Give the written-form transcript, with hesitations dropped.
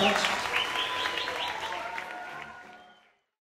Thanks.